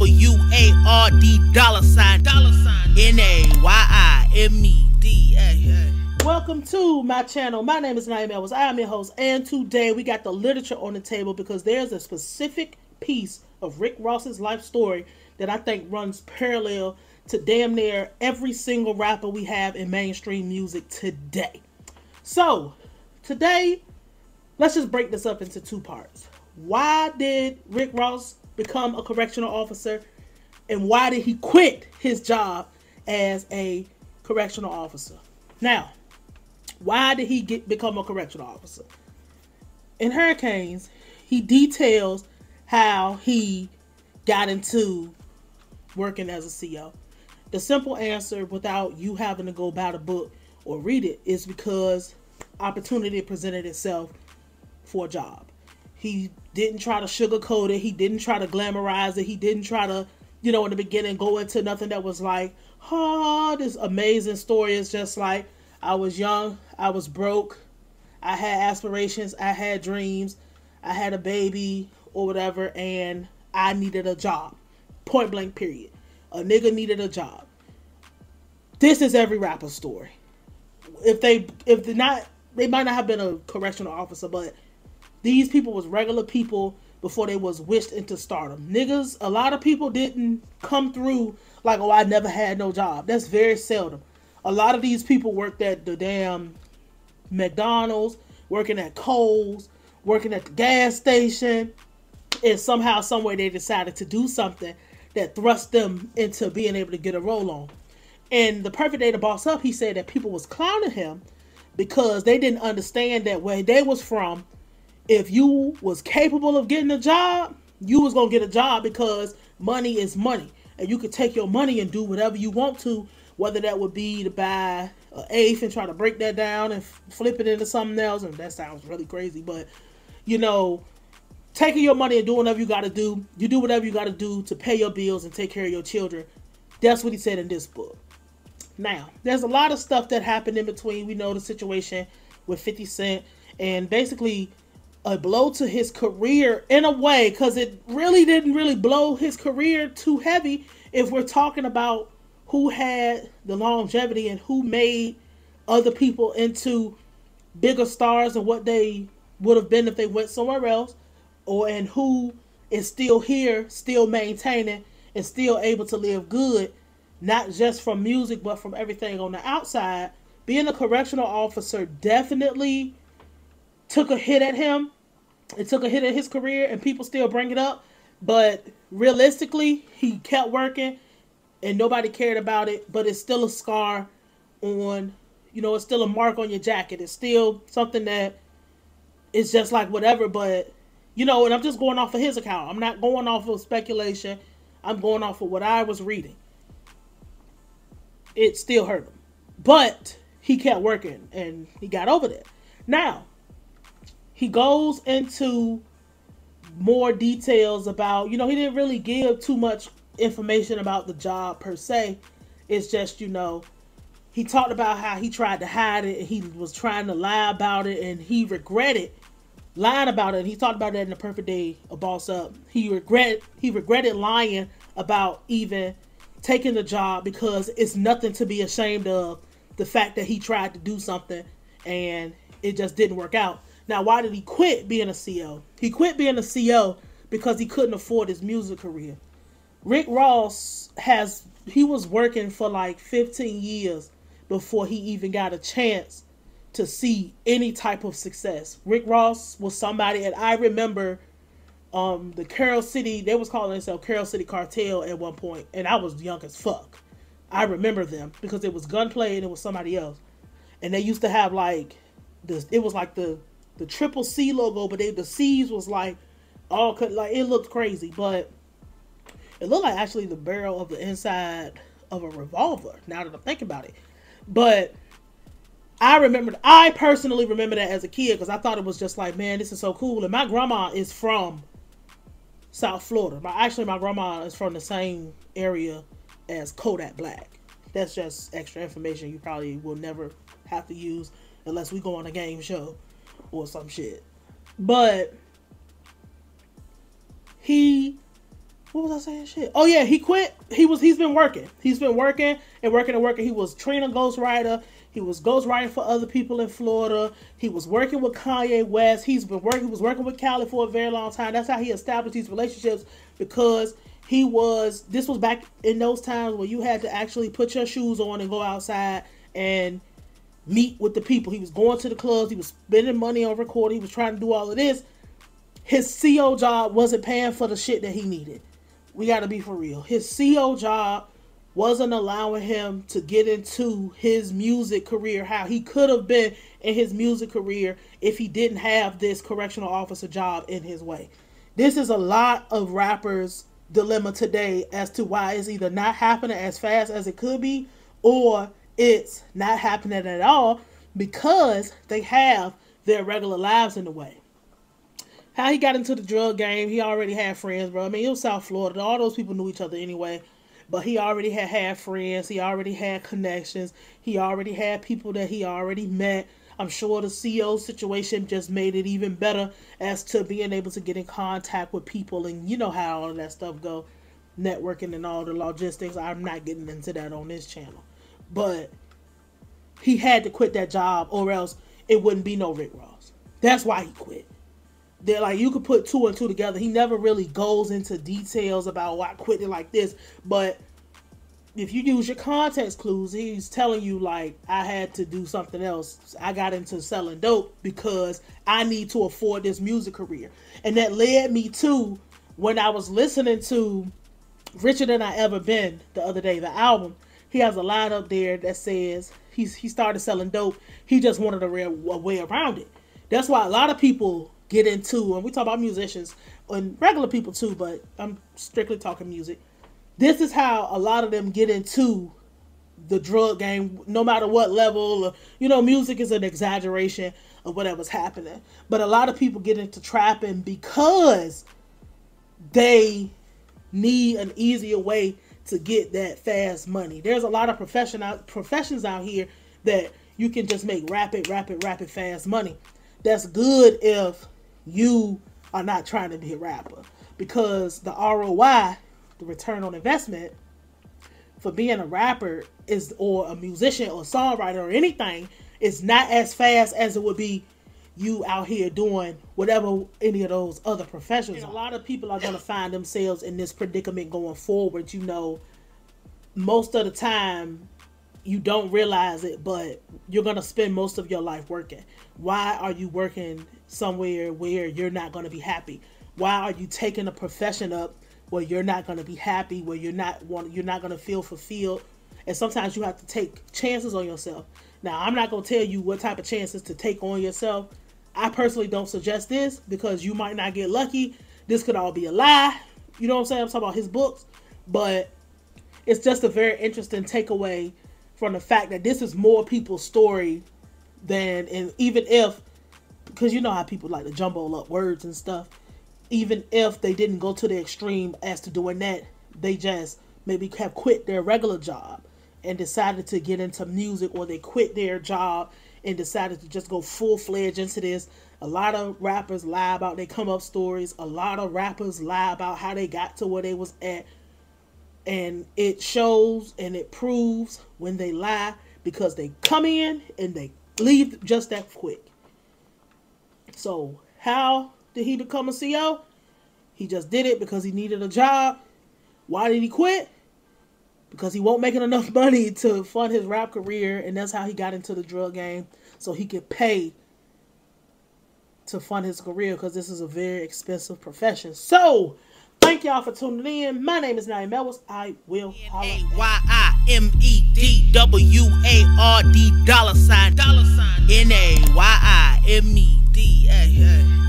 W-A-R-D $ N-A-Y-I-M-E-D-A. Welcome to my channel. My name is Naeem Edwards. I am your host, and today we got the literature on the table because there's a specific piece of Rick Ross's life story that I think runs parallel to damn near every single rapper we have in mainstream music today. So today, let's just break this up into two parts. Why did Rick Ross become a correctional officer, and why did he quit his job as a correctional officer? Now, why did he become a correctional officer? In Hurricanes, he details how he got into working as a CO. The simple answer, without you having to go buy the book or read it, is because opportunity presented itself for a job. He didn't try to sugarcoat it. He didn't try to glamorize it. He didn't try to, you know, in the beginning go into nothing that was like, oh, this amazing story. Is just like, I was young, I was broke, I had aspirations, I had dreams, I had a baby or whatever, and I needed a job. Point blank period. A nigga needed a job. This is every rapper's story. If they're not, they might not have been a correctional officer, but these people was regular people before they was wished into stardom. Niggas, a lot of people didn't come through like, oh, I never had no job. That's very seldom. A lot of these people worked at the damn McDonald's, working at Kohl's, working at the gas station, and somehow, someway, they decided to do something that thrust them into being able to get a roll on. And The Perfect Day to Boss Up, he said that people was clowning him because they didn't understand that where they was from, if you was capable of getting a job, you was going to get a job because money is money. And you could take your money and do whatever you want to, whether that would be to buy an eighth and try to break that down and flip it into something else. And that sounds really crazy, but, you know, taking your money and doing whatever you got to do, you do whatever you got to do to pay your bills and take care of your children. That's what he said in this book. Now, there's a lot of stuff that happened in between. We know the situation with 50 Cent and basically a blow to his career in a way, because it really didn't really blow his career too heavy if we're talking about who had the longevity and who made other people into bigger stars and what they would have been if they went somewhere else, or and who is still here, still maintaining and still able to live good, not just from music but from everything on the outside. Being a correctional officer definitely took a hit at him. It took a hit at his career, and people still bring it up, but realistically, he kept working and nobody cared about it, but it's still a scar on, you know, it's still a mark on your jacket. It's still something that is just like whatever, but, you know, and I'm just going off of his account. I'm not going off of speculation. I'm going off of what I was reading. It still hurt him, but he kept working and he got over that. Now, he goes into more details about, you know, he didn't really give too much information about the job per se. It's just, you know, he talked about how he tried to hide it and he was trying to lie about it and he regretted lying about it. And he talked about that in The Perfect Day of Boss Up. He regretted lying about even taking the job because it's nothing to be ashamed of, the fact that he tried to do something and it just didn't work out. Now, why did he quit being a CO? He quit being a CO because he couldn't afford his music career. Rick Ross was working for like 15 years before he even got a chance to see any type of success. Rick Ross was somebody, and I remember the Carol City, they was calling themselves Carol City Cartel at one point, and I was young as fuck. I remember them because it was Gunplay and it was somebody else. And they used to have like this, it was like the triple C logo, but the C's was like all cut, like it looked crazy, but it looked like actually the barrel of the inside of a revolver, now that I'm thinking about it. But I personally remember that as a kid because I thought it was just like, man, this is so cool. And my grandma is from South Florida. Actually, my grandma is from the same area as Kodak Black. That's just extra information you probably will never have to use unless we go on a game show or some shit. But he What was I saying? Shit. Oh yeah, he quit. He's been working. He was training a ghostwriter. He was ghostwriting for other people in Florida. He was working with Kanye West. He was working with Cali for a very long time. That's how he established these relationships, because he was, this was back in those times where you had to actually put your shoes on and go outside and meet with the people. He was going to the clubs. He was spending money on recording. He was trying to do all of this. His CO job wasn't paying for the shit that he needed. We got to be for real. His CO job wasn't allowing him to get into his music career, how he could have been in his music career if he didn't have this correctional officer job in his way. This is a lot of rappers' dilemma today as to why it's either not happening as fast as it could be, or it's not happening at all because they have their regular lives in the way. How he got into the drug game, he already had friends, bro. I mean, it was South Florida. All those people knew each other anyway. But he already had friends. He already had connections. He already had people that he already met. I'm sure the CO situation just made it even better as to being able to get in contact with people. And you know how all of that stuff go. Networking and all the logistics. I'm not getting into that on this channel. But he had to quit that job, or else it wouldn't be no Rick Ross. That's why he quit. They're like, you could put two and two together. He never really goes into details about why I quit it like this. But if you use your context clues, he's telling you, like, I had to do something else. I got into selling dope because I need to afford this music career. And that led me to, when I was listening to Richer Than I Ever Been the other day, the album, he has a line up there that says he started selling dope. He just wanted a way around it. That's why a lot of people get into, and we talk about musicians and regular people too, but I'm strictly talking music. This is how a lot of them get into the drug game, no matter what level, or, you know, music is an exaggeration of whatever's happening. But a lot of people get into trapping because they need an easier way to get that fast money. There's a lot of professions out here that you can just make rapid fast money. That's good if you are not trying to be a rapper, because the ROI, the return on investment, for being a rapper is, or a musician or songwriter or anything, is not as fast as it would be you out here doing whatever any of those other professions are. A lot of people are going to find themselves in this predicament going forward. You know, most of the time you don't realize it, but you're going to spend most of your life working. Why are you working somewhere where you're not going to be happy? Why are you taking a profession up where you're not going to be happy, where you're not going to feel fulfilled? And sometimes you have to take chances on yourself. Now, I'm not going to tell you what type of chances to take on yourself. I personally don't suggest this because you might not get lucky. This could all be a lie. You know what I'm saying? I'm talking about his books, but it's just a very interesting takeaway from the fact that this is more people's story than, and even if, because you know how people like to jumble up words and stuff, even if they didn't go to the extreme as to doing that, they just maybe have quit their regular job and decided to get into music, or they quit their job and decided to just go full-fledged into this. A lot of rappers lie about their come-up stories. A lot of rappers lie about how they got to where they was at. And it shows and it proves when they lie, because they come in and they leave just that quick. So how did he become a CO? He just did it because he needed a job. Why did he quit? Because he wasn't making enough money to fund his rap career, and that's how he got into the drug game, so he could pay to fund his career, because this is a very expensive profession. So thank y'all for tuning in. My name is Naeem Edwards. I will $NAYIMEDWARD $NAYIMEDA